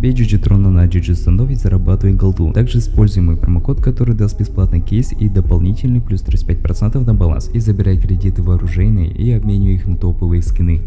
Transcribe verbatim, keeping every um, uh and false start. Пейджи Джитрона на джи джи Standoff и зарабатывай голду. Также используй мой промокод, который даст бесплатный кейс и дополнительный плюс тридцать пять процентов на баланс, и забирай кредиты вооружейные и обменю их на топовые скины.